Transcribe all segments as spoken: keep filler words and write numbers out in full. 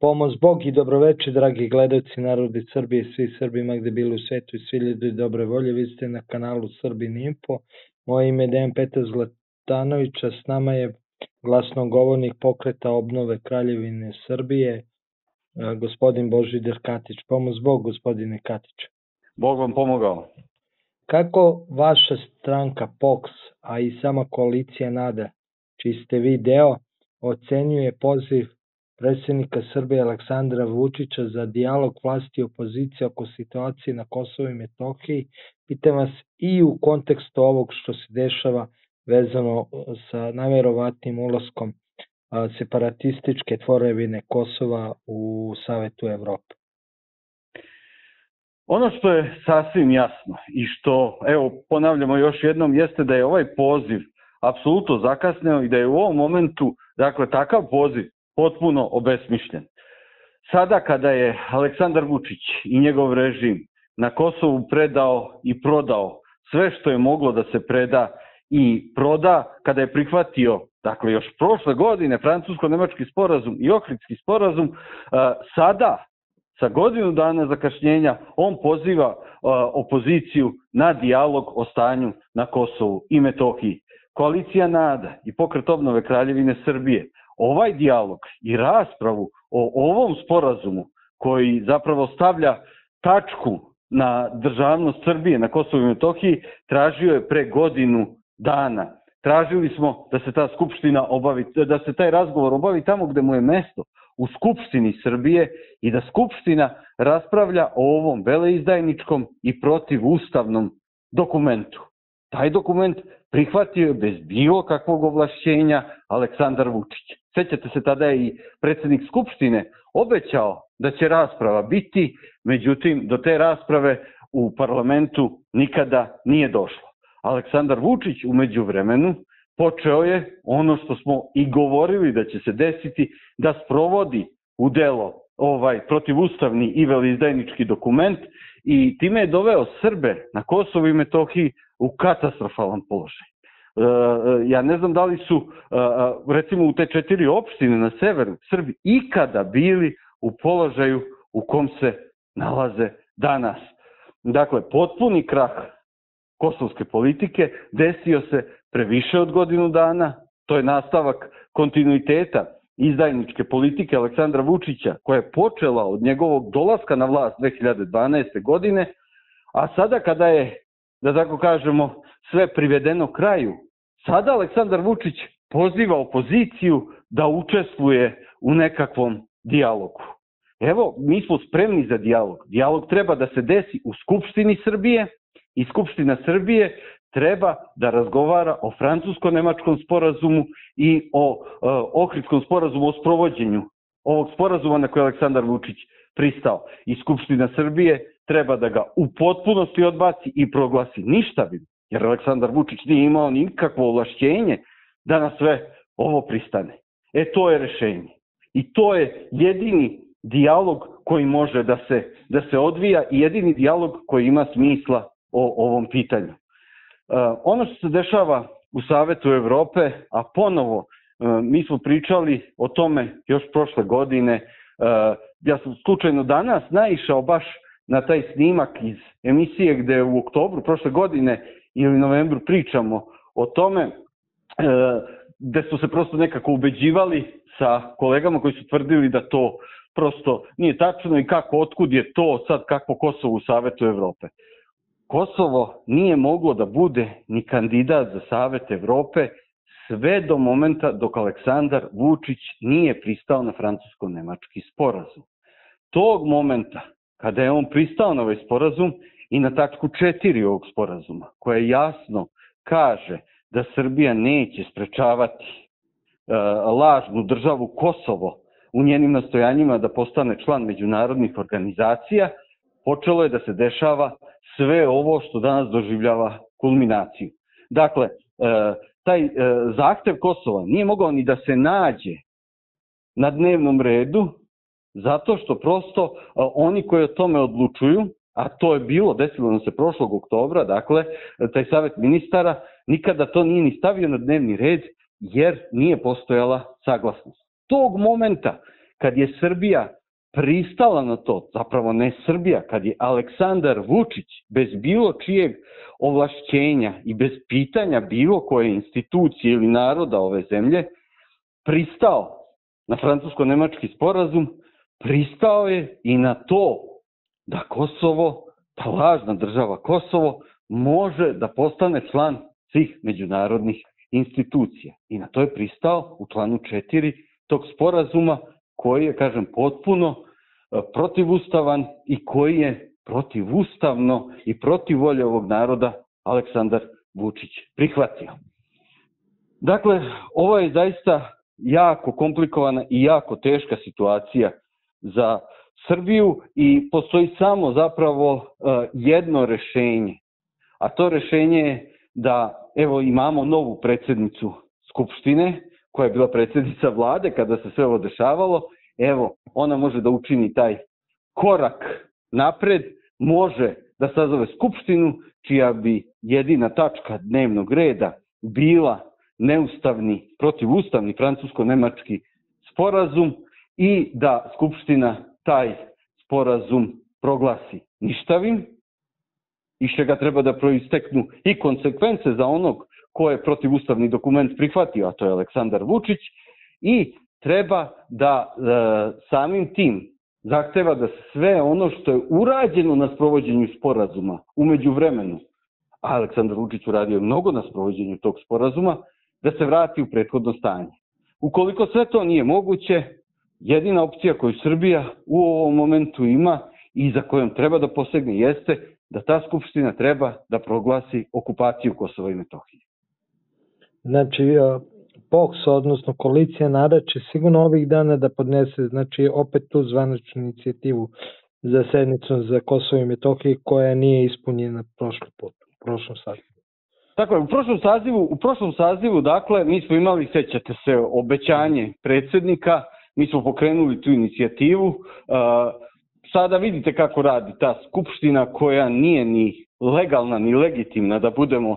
Pomoz Bog i dobroveče, dragi gledaoci, narodi Srbije i svi Srbima gde bili u svetu i svi ljudi dobre volje. Vi ste na kanalu Srbin.info. Moje ime je Dejan Petar Zlatanović, a s nama je glasnogovornik pokreta obnove Kraljevine Srbije, gospodin Božidar Katić. Pomoz Bog, gospodine Katić. Bog vam pomogao. Kako vaša stranka POKS, a i sama koalicija NADA, čiji ste vi deo, ocenjuje poziv predsednika Srbije Aleksandra Vučića za dijalog vlasti i opozicije oko situacije na Kosovo i Metohiji? Pitam vas i u kontekstu ovog što se dešava vezano sa najverovatnijim ulaskom separatističke tvorevine Kosova u Savetu Evrope. Ono što je sasvim jasno i što, evo, ponavljamo još jednom, jeste da je ovaj poziv apsolutno zakasneo i da je u ovom momentu, dakle, takav poziv potpuno obesmišljen. Sada kada je Aleksandar Vučić i njegov režim na Kosovu predao i prodao sve što je moglo da se preda i proda, kada je prihvatio, dakle, još prošle godine francusko-nemački sporazum i Ohridski sporazum, sada, sa godinu dana zakašnjenja, on poziva opoziciju na dijalog o stanju na Kosovu i Metohiji. Koalicija NADA i Pokret obnove Kraljevine Srbije ovaj dijalog i raspravu o ovom sporazumu, koji zapravo stavlja tačku na državnost Srbije na Kosovu i Metohiji, tražio je pre godinu dana. Tražili smo da se ta skupština obavi, da se taj razgovor obavi tamo gde mu je mesto, u Skupštini Srbije, i da Skupština raspravlja o ovom veleizdajničkom i protivustavnom dokumentu. Taj dokument prihvatio je bez bilo kakvog ovlašćenja Aleksandar Vučić. Sećate se, tada je i predsednik Skupštine obećao da će rasprava biti, međutim, do te rasprave u parlamentu nikada nije došlo. Aleksandar Vučić u međuvremenu počeo je ono što smo i govorili da će se desiti, da sprovodi u delo ovaj protivustavni i veleizdajnički dokument, i time je doveo Srbe na Kosovu i Metohiji u katastrofalan položaj. Ja ne znam da li su, recimo, u te četiri opštine na severu Srbije ikada bili u položaju u kom se nalaze danas. Dakle, potpuni krah kosovske politike desio se pre više od godinu dana. To je nastavak kontinuiteta izdajničke politike Aleksandra Vučića, koja je počela od njegovog dolaska na vlast dve hiljade dvanaeste. godine, a sada kada je, da tako kažemo, sve privedeno kraju, sada Aleksandar Vučić poziva opoziciju da učestvuje u nekakvom dijalogu. Evo, mi smo spremni za dijalog. Dijalog treba da se desi u Skupštini Srbije i Skupština Srbije treba da razgovara o francusko-nemačkom sporazumu i o Ohridskom sporazumu, o sprovođenju ovog sporazuma na koji Aleksandar Vučić pristao. I Skupština Srbije treba da ga u potpunosti odbaci i proglasi ništavim, jer Aleksandar Vučić nije imao nikakvo ovlašćenje da na sve ovo pristane. E, to je rešenje. I to je jedini dijalog koji može da se odvija i jedini dijalog koji ima smisla o ovom pitanju. Ono što se dešava u Savetu Evrope, a ponovo mi smo pričali o tome još prošle godine, ja sam slučajno danas naišao baš na taj snimak iz emisije gde u oktobru prošle godine ili novembru pričamo o tome, gde su se prosto nekako ubeđivali sa kolegama koji su tvrdili da to prosto nije tačno i kako, otkud je to sad, kako Kosovo u Savetu Evrope. Kosovo nije moglo da bude ni kandidat za Savet Evrope sve do momenta dok Aleksandar Vučić nije pristao na francusko-nemački sporazum. Tog momenta kada je on pristao na ovaj sporazum i na tačku četiri ovog sporazuma, koja jasno kaže da Srbija neće sprečavati lažnu državu Kosovo u njenim nastojanjima da postane član međunarodnih organizacija, počelo je da se dešava sve ovo što danas doživljava kulminaciju. Dakle, taj zahtev Kosova nije mogao ni da se nađe na dnevnom redu, zato što prosto oni koji o tome odlučuju, a to je bilo, desilo nam se prošlog oktobra, dakle, taj savet ministara nikada to nije ni stavio na dnevni red, jer nije postojala saglasnost. Tog momenta kad je Srbija pristala na to, zapravo ne Srbija, kad je Aleksandar Vučić bez bilo čijeg ovlašćenja i bez pitanja bilo koje institucije ili naroda ove zemlje pristao na francusko-nemački sporazum, pristao je i na to da Kosovo, ta lažna država Kosovo, može da postane član svih međunarodnih institucija. I na to je pristao u članu četiri tog sporazuma koji je, kažem, potpuno protivustavan i koji je protivustavno i protiv volje ovog naroda Aleksandar Vučić prihvatio. Dakle, ovo je zaista jako komplikovana i jako teška situacija za Srbiju i postoji samo zapravo jedno rešenje, a to rešenje je da evo imamo novu predsednicu Skupštine, koja je bila predsednica vlade kada se sve ovo dešavalo. Evo, ona može da učini taj korak napred, može da sazove Skupštinu, čija bi jedina tačka dnevnog reda bila neustavni, protivustavni francusko-nemački sporazum i da Skupština taj sporazum proglasi ništavim, iz čega treba da proisteknu i konsekvence za onog ko je protivustavni dokument prihvatio, a to je Aleksandar Vučić, i treba da e, samim tim zahteva da sve ono što je urađeno na sprovođenju sporazuma u međuvremenu, a Aleksandar Vučić uradio mnogo na sprovođenju tog sporazuma, da se vrati u prethodno stanje. Ukoliko sve to nije moguće, jedina opcija koju Srbija u ovom momentu ima i za kojom treba da posegne jeste da ta Skupština treba da proglasi okupaciju Kosova i Metohije. Znači, POKS, odnosno koalicija NADA, će sigurno ovih dana da podnese, znači, opet tu zvaničnu inicijativu za sednicu za Kosovo i Metohiju koja nije ispunjena prošli put, u prošlom sazivu. Tako je, u prošlom sazivu, u prošlom sazivu, dakle, mi smo imali, sećate se, obećanje predsednika, mi smo pokrenuli tu inicijativu. Sada vidite kako radi ta Skupština koja nije ni legalna ni legitimna, da budemo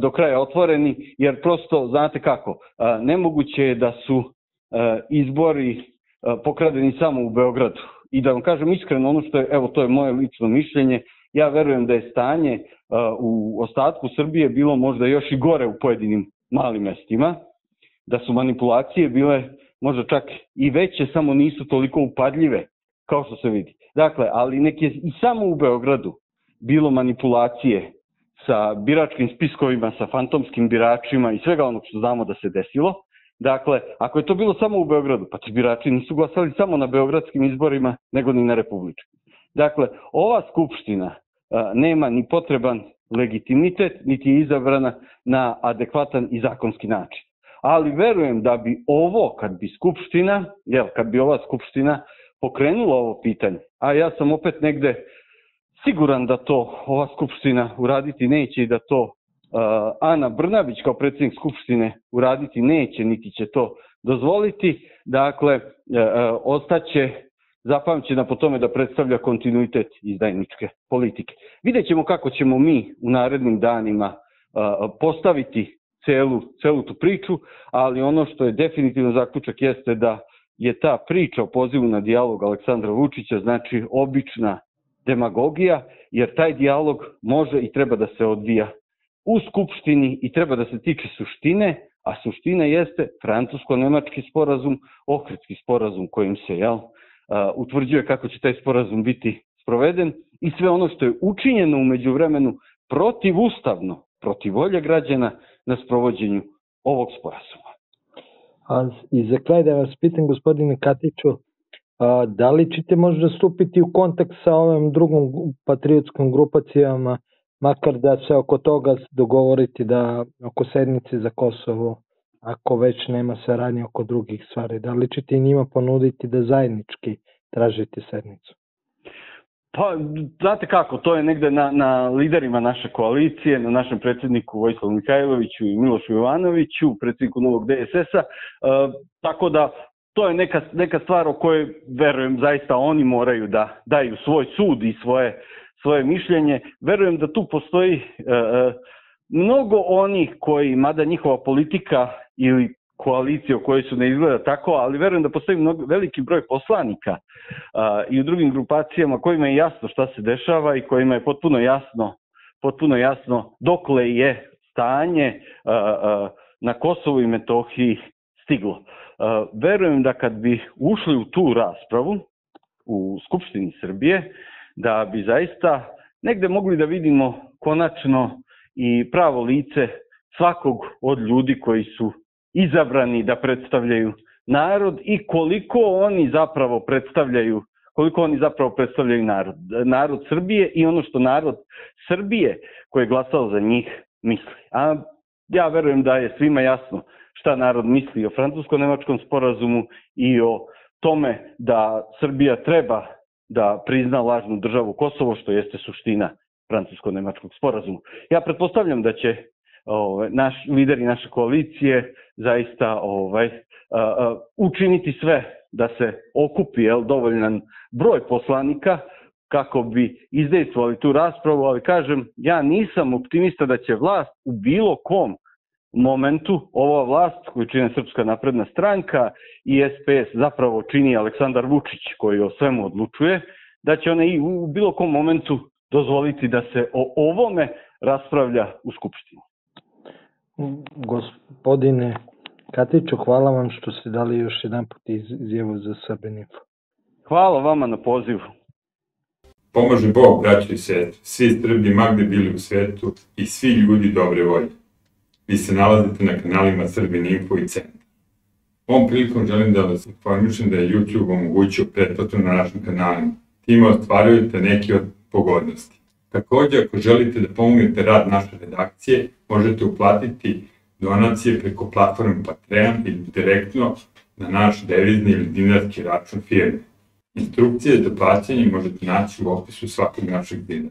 do kraja otvoreni, jer prosto, znate kako, nemoguće je da su izbori pokradeni samo u Beogradu. I da vam kažem iskreno ono što je, evo to je moje lično mišljenje, ja verujem da je stanje u ostatku Srbije bilo možda još i gore u pojedinim malim mestima, da su manipulacije bile možda čak i veće, samo nisu toliko upadljive kao što se vidi. Dakle, ali nek je i samo u Beogradu bilo manipulacije sa biračkim spiskovima, sa fantomskim biračima i svega onog što znamo da se desilo. Dakle, ako je to bilo samo u Beogradu, pa ti birači nisu glasali samo na beogradskim izborima, nego ni na republičkim. Dakle, ova Skupština a, nema ni potreban legitimitet, niti je izabrana na adekvatan i zakonski način. Ali verujem da bi ovo, kad bi Skupština, jel, kad bi ova Skupština pokrenula ovo pitanje, a ja sam opet negde siguran da to ova Skupština uraditi neće i da to uh, Ana Brnabić kao predsednik Skupštine uraditi neće, niti će to dozvoliti. Dakle, uh, uh, ostaće zapamćena po tome da predstavlja kontinuitet izdajničke politike. Vidjet ćemo kako ćemo mi u narednim danima uh, postaviti celu, celu tu priču, ali ono što je definitivno zaključak jeste da je ta priča o pozivu na dijalog Aleksandra Vučića, znači, obična demagogija, jer taj dijalog može i treba da se odvija u Skupštini i treba da se tiče suštine, a suština jeste francusko-nemački sporazum, Ohridski sporazum kojim se jel, utvrđuje kako će taj sporazum biti sproveden i sve ono što je učinjeno u međuvremenu protivustavno, protiv volje građana na sprovođenju ovog sporazuma. A i za kraj da vas pitam, gospodine Katiću, a, da li ćete možda stupiti u kontakt sa ovim drugom patriotskom grupacijama, makar da se oko toga dogovoriti da oko sednice za Kosovo, ako već nema saradnje oko drugih stvari, da li ćete i njima ponuditi da zajednički tražite sednicu? Pa, znate kako, to je negde na, na liderima naše koalicije, na našem predsedniku Vojislavu Mihailoviću i Milošu Jovanoviću, predsedniku novog D S S-a, e, tako da to je neka, neka stvar o kojoj, verujem, zaista oni moraju da daju svoj sud i svoje, svoje mišljenje. Verujem da tu postoji e, mnogo onih koji, mada njihova politika ili koalicije o kojoj su ne izgleda tako, ali verujem da postoji mnogo, veliki broj poslanika a, i u drugim grupacijama kojima je jasno šta se dešava i kojima je potpuno jasno, potpuno jasno dokle je stanje a, a, na Kosovu i Metohiji stiglo. A, verujem da kad bi ušli u tu raspravu u Skupštini Srbije, da bi zaista negde mogli da vidimo konačno i pravo lice svakog od ljudi koji su izabrani da predstavljaju narod i koliko oni zapravo predstavljaju, koliko oni zapravo predstavljaju narod, narod Srbije i ono što narod Srbije koji je glasao za njih misli. A ja verujem da je svima jasno šta narod misli o francusko-nemačkom sporazumu i o tome da Srbija treba da prizna lažnu državu Kosovo, što jeste suština francusko-nemačkog sporazuma. Ja pretpostavljam da će ovaj naš lideri naše koalicije zaista ovaj a, a, učiniti sve da se okupi jel dovoljan broj poslanika kako bi izdejstvovali tu raspravu, ali kažem ja nisam optimista da će vlast u bilo kom momentu, ova vlast koju čine Srpska napredna stranka i S P S zapravo čini Aleksandar Vučić koji o svemu odlučuje, da će ona i u bilo kom momentu dozvoliti da se o ovome raspravlja u Skupštini. Gospodine Katiću, hvala vam što ste dali još jedan put izjavu za Srbin.info. Hvala vama na pozivu. Pomaže Bog, braćo, svetu, svi Srbi magde bili u svetu i svi ljudi dobre volje. Vi se nalazite na kanalima Srbin.info i CENTAR. Ovom prilikom želim da vas informišem da je YouTube omogućio pretplatu na našim kanalima. Time ostvarujete neke od pogodnosti. Takođe, ako želite da pomognete rad naše redakcije, možete uplatiti donacije preko platforme Patreon ili direktno na naš devizni ili dinarski račun firme. Instrukcije za plaćanje možete naći u opisu svakog našeg videa.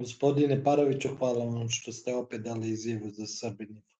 Gospodine Paroviću, hvala vam što ste opet dali izjavu za Srbin.info.